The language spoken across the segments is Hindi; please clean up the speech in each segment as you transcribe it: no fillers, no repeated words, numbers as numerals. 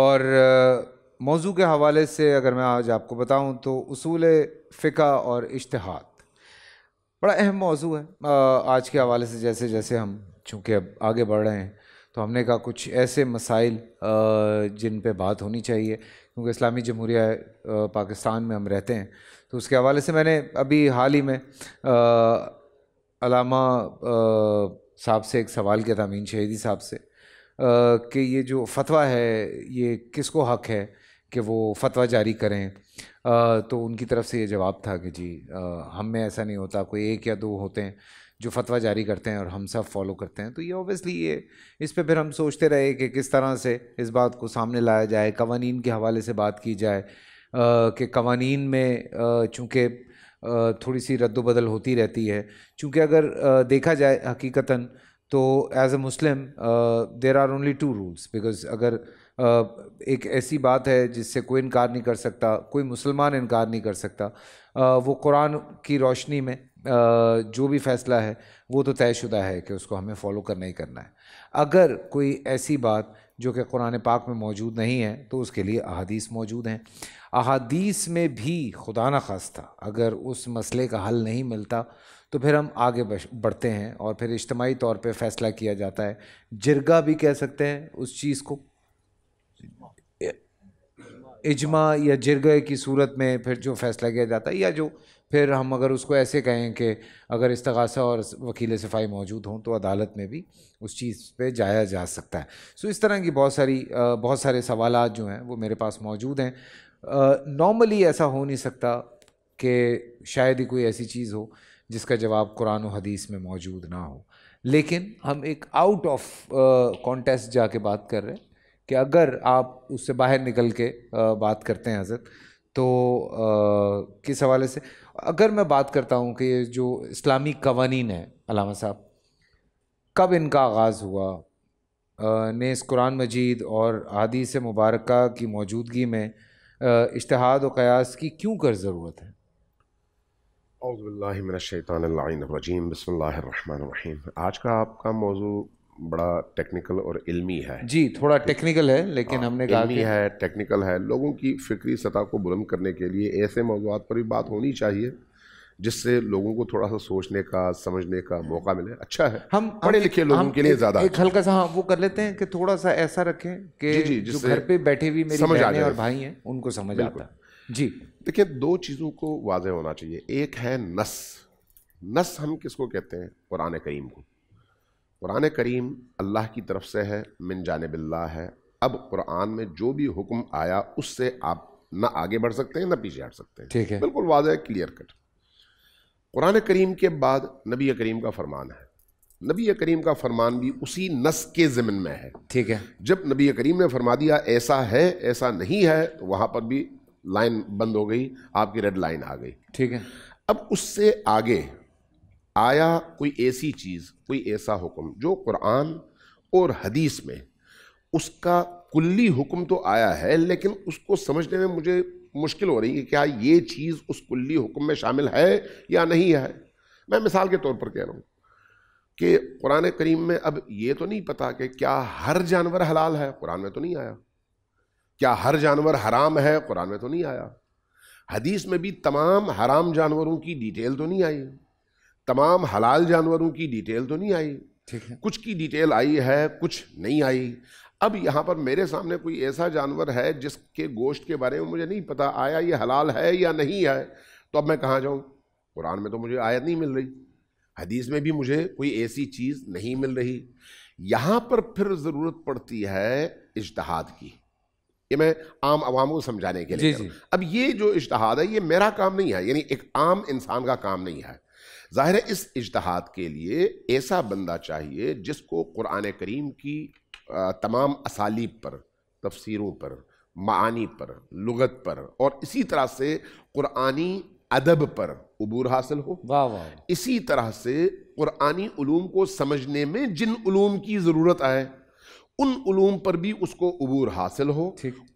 और मौजू के हवाले से अगर मैं आज आपको बताऊं तो उसूल फ़िक़ा और इज्तिहाद बड़ा अहम मौजू है आज के हवाले से। जैसे जैसे हम चूँकि अब आगे बढ़ रहे हैं तो हमने कहा कुछ ऐसे मसाइल जिन पे बात होनी चाहिए, क्योंकि इस्लामी जमहूरिया पाकिस्तान में हम रहते हैं। तो उसके हवाले से मैंने अभी हाल ही में अल्लामा साहब से एक सवाल किया था, अमीन शहीदी साहब से, कि ये जो फतवा है ये किसको हक़ है कि वो फतवा जारी करें। तो उनकी तरफ से ये जवाब था कि जी हम में ऐसा नहीं होता, कोई एक या दो होते हैं जो फतवा जारी करते हैं और हम सब फॉलो करते हैं। तो ये ऑब्वियसली ये इस पे फिर हम सोचते रहे कि किस तरह से इस बात को सामने लाया जाए, कवानीन के हवाले से बात की जाए कि कवानीन में चूँकि थोड़ी सी रद्दोबदल होती रहती है, चूँकि अगर देखा जाए हकीकतन तो as a Muslim there are only two rules, because अगर एक ऐसी बात है जिससे कोई इनकार नहीं कर सकता, कोई मुसलमान इनकार नहीं कर सकता, वो कुरान की रोशनी में जो भी फ़ैसला है वो तो तयशुदा है कि उसको हमें फ़ॉलो करना ही करना है। अगर कोई ऐसी बात जो कि कुरान पाक में मौजूद नहीं है तो उसके लिए अहादीस मौजूद हैं। अहादीस में भी खुदा न खास्ता अगर उस मसले का हल नहीं मिलता तो फिर हम आगे बढ़ते हैं और फिर इज्तमाही तौर पे फ़ैसला किया जाता है। जिरगा भी कह सकते हैं उस चीज़ को, इजमा या जिरगे की सूरत में फिर जो फ़ैसला किया जाता है, या जो फिर हम अगर उसको ऐसे कहें कि अगर इस्तग़ासा और वकील सिफाई मौजूद हों तो अदालत में भी उस चीज़ पे जाया जा सकता है। सो इस तरह की बहुत सारे सवाल जो हैं वो मेरे पास मौजूद हैं। नॉर्मली ऐसा हो नहीं सकता कि शायद ही कोई ऐसी चीज़ हो जिसका जवाब कुरान और हदीस में मौजूद ना हो, लेकिन हम एक आउट ऑफ कॉन्टेस्ट जाके बात कर रहे हैं कि अगर आप उससे बाहर निकल के बात करते हैं हज़रत, तो किस हवाले से अगर मैं बात करता हूँ कि ये जो इस्लामी कवानीन है अल्लामा साहब, कब इनका आगाज़ हुआ ने इस कुरान मजीद और हदीस मुबारक की मौजूदगी में इज्तिहाद और क़यास की क्यों कर ज़रूरत है? औज़ुबिल्लाहिमिनश्शैतानिर्रजीम, बिस्मिल्लाहिर्रहमानिर्रहीम। आज का आपका मौजू बड़ा टेक्निकल और इल्मी है। जी, थोड़ा टेक्निकल है, लेकिन हमने कहा इल्मी है, टेक्निकल है। लोगों की फ़िक्री सतह को बुलंद करने के लिए ऐसे मौज़ूआत पर भी बात होनी चाहिए जिससे लोगों को थोड़ा सा सोचने का, समझने का मौका मिले। अच्छा है, हम पढ़े लिखे लोगों के लिए ज़्यादा एक हल्का सा वो कर लेते हैं कि थोड़ा सा ऐसा रखें कि जो घर पे बैठे हुए मेरी बहनें और भाई हैं उनको समझ आता है। जी देखिए, दो चीज़ों को वाज़ेह होना चाहिए। एक है नस। नस हम किसको कहते हैं? कुरान करीम को। कुरान करीम अल्लाह की तरफ से है, मिन जानिबिल्लाह है। अब कुरान में जो भी हुक्म आया उससे आप ना आगे बढ़ सकते हैं ना पीछे हट सकते हैं। ठीक है, बिल्कुल वाज़ेह, क्लियर कट। कुरान करीम के बाद नबी करीम का फरमान है। नबी करीम का फरमान भी उसी नस के ज़िमन में है। ठीक है, जब नबी करीम ने फरमा दिया ऐसा है, ऐसा नहीं है, तो वहाँ पर भी लाइन बंद हो गई, आपकी रेड लाइन आ गई। ठीक है, अब उससे आगे आया कोई ऐसी चीज़, कोई ऐसा हुक्म जो कुरान और हदीस में उसका कुल्ली हुक्म तो आया है, लेकिन उसको समझने में मुझे मुश्किल हो रही है क्या ये चीज़ उस कुल्ली हुक्म में शामिल है या नहीं है। मैं मिसाल के तौर पर कह रहा हूँ कि कुरान करीम में अब ये तो नहीं पता कि क्या हर जानवर हलाल है, कुरान में तो नहीं आया। क्या हर जानवर हराम है, कुरान में तो नहीं आया। हदीस में भी तमाम हराम जानवरों की डिटेल तो नहीं आई, तमाम हलाल जानवरों की डिटेल तो नहीं आई। ठीक है, कुछ की डिटेल आई है, कुछ नहीं आई। अब यहाँ पर मेरे सामने कोई ऐसा जानवर है जिसके गोश्त के बारे में मुझे नहीं पता आया ये हलाल है या नहीं है, तो अब मैं कहाँ जाऊँ? कुरान में तो मुझे आयत नहीं मिल रही, हदीस में भी मुझे कोई ऐसी चीज़ नहीं मिल रही। यहाँ पर फिर ज़रूरत पड़ती है इज्तिहाद की। ये मैं आम आवाम को समझाने के लिए। अब ये जो इज्तिहाद है ये मेरा काम नहीं है, यानी एक आम इंसान का काम नहीं है। ज़ाहिर है इस इज्तिहाद के लिए ऐसा बंदा चाहिए जिसको कुरान करीम की तमाम असालीब पर, तफसीरों पर, मानी पर, लुगत पर और इसी तरह से कुरानी अदब पर अबूर हासिल हो। वाह वाह। इसी तरह से कुरानी उलूम को समझने में जिन उलूम की ज़रूरत आए उन उलूम पर भी उसको अबूर हासिल हो।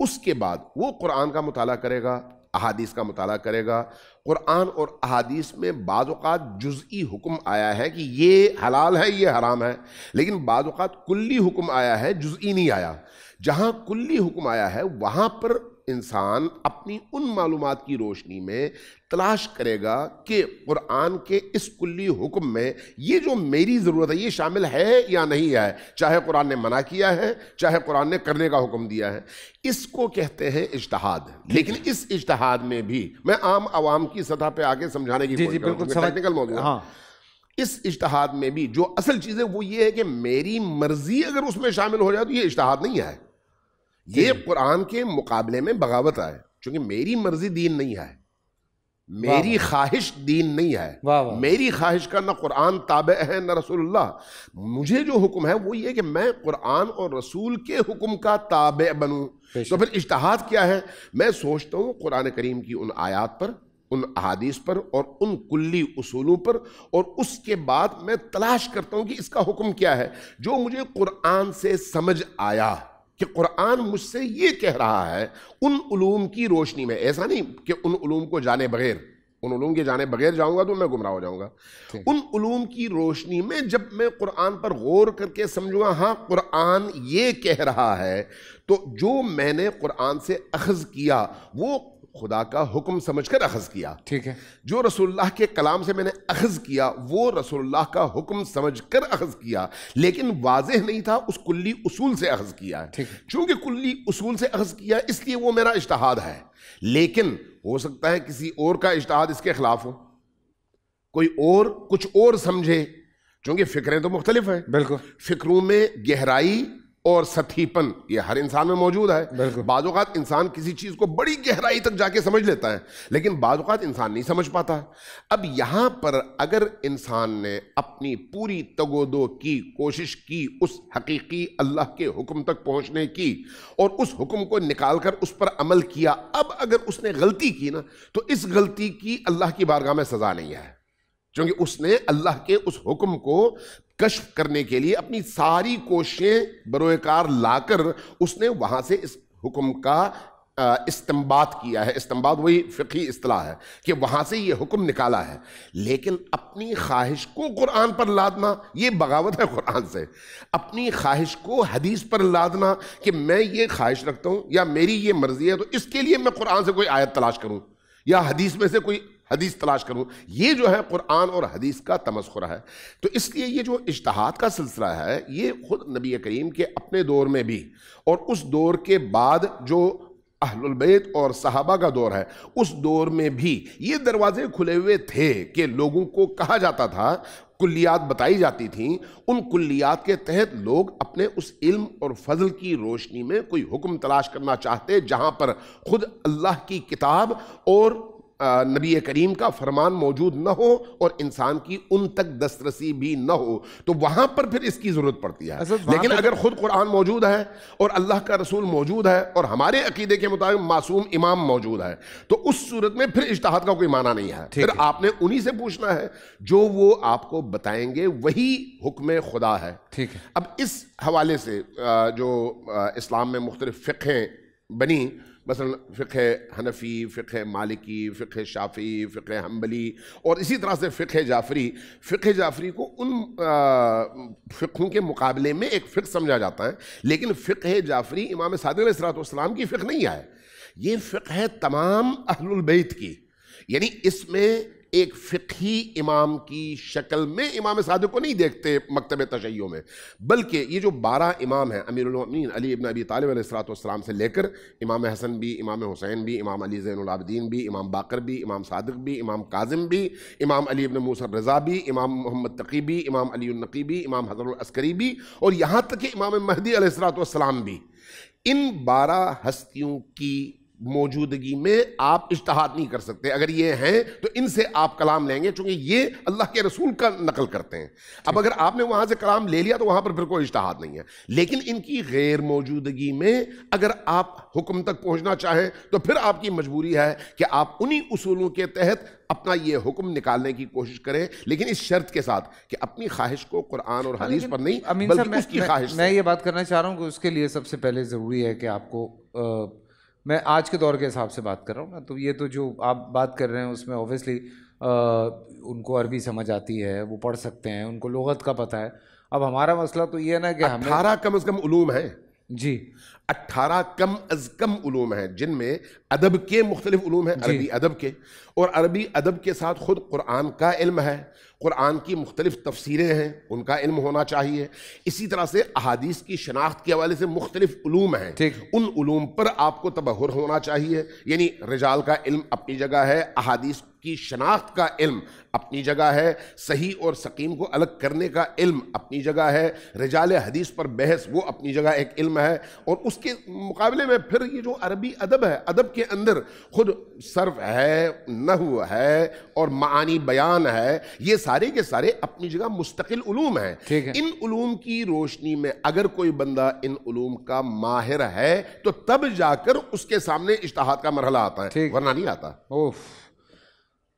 उसके बाद वो कुरान का मुताला करेगा, अहादीस का मुताला करेगा। कुरान और अहादीस में बाज़ औक़ात जुज़ई हुक्म आया है कि ये हलाल है, ये हराम है, लेकिन बाज़ औक़ात कुल्ली हुक्म आया है, जुज़ई नहीं आया। जहाँ कुल्ली हुक्म आया है वहाँ पर इंसान अपनी उन मालूमात की रोशनी में तलाश करेगा कि कुरान के इस कुल्ली हुक्म में ये जो मेरी ज़रूरत है ये शामिल है या नहीं है, चाहे कुरान ने मना किया है चाहे कुरान ने करने का हुक्म दिया है। इसको कहते हैं इज्तिहाद। लेकिन इस इज्तिहाद में भी मैं आम आवाम की सतह पे आके समझाने की कोशिश करूँ, टेक्निकल मौजूद है। इस इज्तिहाद में भी जो असल चीज़ है वो ये है कि मेरी मर्जी अगर उसमें शामिल हो जाए तो ये इज्तिहाद नहीं है, ये कुरान के मुकाबले में बगावत है। क्योंकि मेरी मर्जी दीन नहीं है, मेरी ख्वाहिश दीन नहीं है, मेरी ख्वाहिश का ना कुरान ताबे है ना रसूलुल्लाह। मुझे जो हुक्म है वो ये कि मैं कुरान और रसूल के हुक्म का ताबे बनूँ। तो फिर इज्तिहाद क्या है? मैं सोचता हूँ कुरान करीम की उन आयात पर, उन अहादीस पर और उन कुल्ली उसूलों पर, और उसके बाद मैं तलाश करता हूँ कि इसका हुक्म क्या है। जो मुझे कुरान से समझ आया कि कुरान मुझसे ये कह रहा है, उन उलूम की रोशनी में, ऐसा नहीं कि उन उलूम को जाने बगैर, उन उलूम के जाने बगैर जाऊँगा तो मैं गुमराह हो जाऊँगा। उन उलूम की रोशनी में जब मैं कुरान पर गौर करके समझूँगा हाँ कुरान ये कह रहा है, तो जो मैंने कुरान से अखज़ किया वो खुदा का हुक्म समझकर अखज़ किया। ठीक है, जो रसूलुल्लाह के कलाम से मैंने अखज़ किया वो रसूलुल्लाह का हुक्म समझकर अखज़ किया, लेकिन वाजह नहीं था, उस कुल्ली उसूल से अखज़ किया। चूँकि कुल्ली उसूल से अखज़ किया इसलिए वो मेरा इज्तिहाद है। लेकिन हो सकता है किसी और का इज्तिहाद इसके खिलाफ हो, कोई और कुछ और समझे। चूँकि फ़िक्रें तो मुख्तलिफ हैं, बिल्कुल, फ़िक्रों में गहराई और सथीपन ये हर इंसान में मौजूद है। बाज़ औक़ात इंसान किसी चीज़ को बड़ी गहराई तक जाके समझ लेता है, लेकिन बाज़ औक़ात इंसान नहीं समझ पाता है। अब यहाँ पर अगर इंसान ने अपनी पूरी तगोदो की, कोशिश की उस हकीकी अल्लाह के हुक्म तक पहुँचने की और उस हुक्म को निकाल कर उस पर अमल किया, अब अगर उसने गलती की ना तो इस गलती की अल्लाह की बारगाह में सज़ा नहीं है, क्योंकि उसने अल्लाह के उस हुक्म को कश्फ करने के लिए अपनी सारी कोशिशें बरोएकार लाकर उसने वहाँ से इस हुक्म का इस्तिंबात किया है। इस्तिंबात वही फ़िक़ही इस्तिलाह है कि वहाँ से ये हुक्म निकाला है। लेकिन अपनी ख्वाहिश को कुरान पर लादना ये बगावत है कुरान से। अपनी ख्वाहिश को हदीस पर लादना कि मैं ये ख्वाहिश रखता हूँ या मेरी ये मर्ज़ी है तो इसके लिए मैं कुरान से कोई आयत तलाश करूँ या हदीस में से कोई हदीस तलाश करूँ, ये जो है कुरान और हदीस का तमस्खुर है। तो इसलिए ये जो इज्तिहाद का सिलसिला है ये ख़ुद नबी करीम के अपने दौर में भी और उस दौर के बाद जो अहलुल बैत और सहाबा का दौर है उस दौर में भी ये दरवाजे खुले हुए थे कि लोगों को कहा जाता था, कुल्लियात बताई जाती थीं, उन कुल्लियात के तहत लोग अपने उस इल्म और फजल की रोशनी में कोई हुक्म तलाश करना चाहते जहाँ पर ख़ुद अल्लाह की किताब और नबी करीम का फरमान मौजूद न हो और इंसान की उन तक दस्तरसी भी न हो, तो वहाँ पर फिर इसकी ज़रूरत पड़ती है। लेकिन अगर ख़ुद कुरान मौजूद है और अल्लाह का रसूल मौजूद है और हमारे अकीदे के मुताबिक मासूम इमाम मौजूद है तो उस सूरत में फिर इज्तिहाद का कोई माना नहीं है। फिर आपने उन्हीं से पूछना है जो वो आपको बताएंगे, वही हुक्म खुदा है। ठीक है, अब इस हवाले से जो इस्लाम में मुख्तलिफ फ़िक़हें बनी, मसलन फ़िक़्ह हनफ़ी, फ़िक़्ह मालिकी, फ़िक़्ह शाफ़ी, फ़िक़्ह हम्बली और इसी तरह से फ़िक़्ह जाफ़री। फ़िक़्ह जाफ़री को उन फ़िक़्हों के मुकाबले में एक फ़िक़्ह समझा जाता है, लेकिन फ़िक़्ह जाफ़री इमाम सादिक़ अलैहिस्सलाम की फ़िक़्ह नहीं है, ये फ़िक़्ह है तमाम अहलुल बैत की। यानी इसमें एक फ़िक़ही इमाम की शक्ल में इमाम सादिक़ को नहीं देखते मकतब तशय्यो में, बल्कि ये जो 12 इमाम हैं अमीरुल मोमिनीन अली इब्न अबी तालिब अलैहिस्सलाम से लेकर इमाम हसन भी, इमाम हुसैन भी, इमाम अली ज़ैनुल आबिदीन भी, इमाम बाक़र भी, इमाम सादिक़ भी, इमाम काज़िम भी, इमाम अली इब्न मूसा रज़ा भी, इमाम मोहम्मद तकी भी, इमाम अली नक़ी भी, इमाम हसन अस्करी भी और यहाँ तक कि इमाम महदी अलैहिस्सलाम भी। इन 12 हस्तियों की मौजूदगी में आप इज्तिहाद नहीं कर सकते। अगर ये हैं तो इनसे आप कलाम लेंगे, चूँकि ये अल्लाह के रसूल का नकल करते हैं। अब अगर आपने वहाँ से कलाम ले लिया तो वहाँ पर फिर कोई इज्तिहाद नहीं है। लेकिन इनकी गैर मौजूदगी में अगर आप हुक्म तक पहुँचना चाहें तो फिर आपकी मजबूरी है कि आप उन्हीं उसूलों के तहत अपना ये हुक्म निकालने की कोशिश करें, लेकिन इस शर्त के साथ कि अपनी ख्वाहिश को कुरान और हदीस पर नहीं बल्कि उसकी ख्वाहिश। मैं ये बात करना चाह रहा हूँ कि उसके लिए सबसे पहले ज़रूरी है कि आपको, मैं आज के दौर के हिसाब से बात कर रहा हूँ ना, तो ये तो जो आप बात कर रहे हैं उसमें ऑब्वियसली उनको अरबी समझ आती है, वो पढ़ सकते हैं, उनको लुगत का पता है। अब हमारा मसला तो ये है ना कि हमें 18 कम अज़ कम उलूम है जी, 18 कम उलूम हैं जिनमें अदब के मुख्तलिफ उलूम हैं, अरबी अदब के, और अरबी अदब के साथ ख़ुद कुरान का इल्म है, कुरान की मुख्तलिफ तफसीरें हैं, उनका इल्म होना चाहिए। इसी तरह से अहादीस की शनाख्त के हवाले से मुख्तलिफ उलूम हैं, उन उलूम पर आपको तबहुर होना चाहिए। यानी रिजाल का इल्म अपनी जगह है, अहादीस की शनाख्त का इल्म अपनी जगह है, सही और सकीम को अलग करने का इल्म अपनी जगह है, रिजाल हदीस पर बहस वो अपनी जगह एक इल्म है। और उसके मुकाबले में फिर ये जो अरबी अदब है, अदब के अंदर खुद सर्फ है, नहव है और मानी बयान है, ये सारे के सारे अपनी जगह मुस्तकिल उलूम है। इन उलूम की रोशनी में अगर कोई बंदा इन उलूम का माहिर है तो तब जाकर उसके सामने इज्तिहाद का मरहला आता है, वरना नहीं आता। ओफ,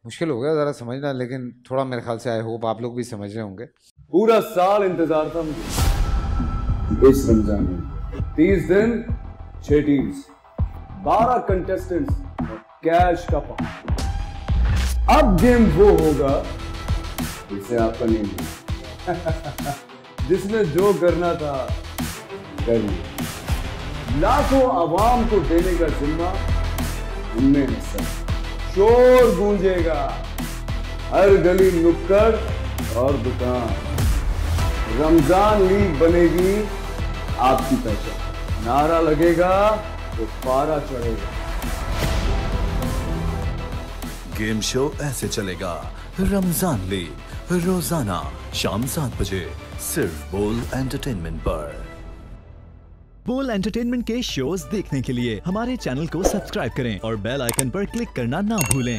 मुश्किल हो गया ज़रा समझना, लेकिन थोड़ा मेरे ख्याल से आई होप आप लोग भी समझ रहे होंगे। पूरा साल इंतजार था मुझे इस रमजान में, 30 दिन, 6 टीम्स, 12 कंटेस्टेंट्स, कैश का पाँच। अब गेम वो होगा जिसे आपका नहीं जिसने जो करना था कर लिया। लाखों आवाम को देने का जिम्मा उनमें हिस्सा। शोर गूंजेगा हर गली, नुक्कड़ और दुकान। रमजान लीग बनेगी आपकी पहचान। नारा लगेगा तो पारा चढ़ेगा। गेम शो ऐसे चलेगा। रमजान लीग रोजाना शाम 7 बजे सिर्फ बोल एंटरटेनमेंट पर। बोल एंटरटेनमेंट के शोज देखने के लिए हमारे चैनल को सब्सक्राइब करें और बेल आइकन पर क्लिक करना ना भूलें।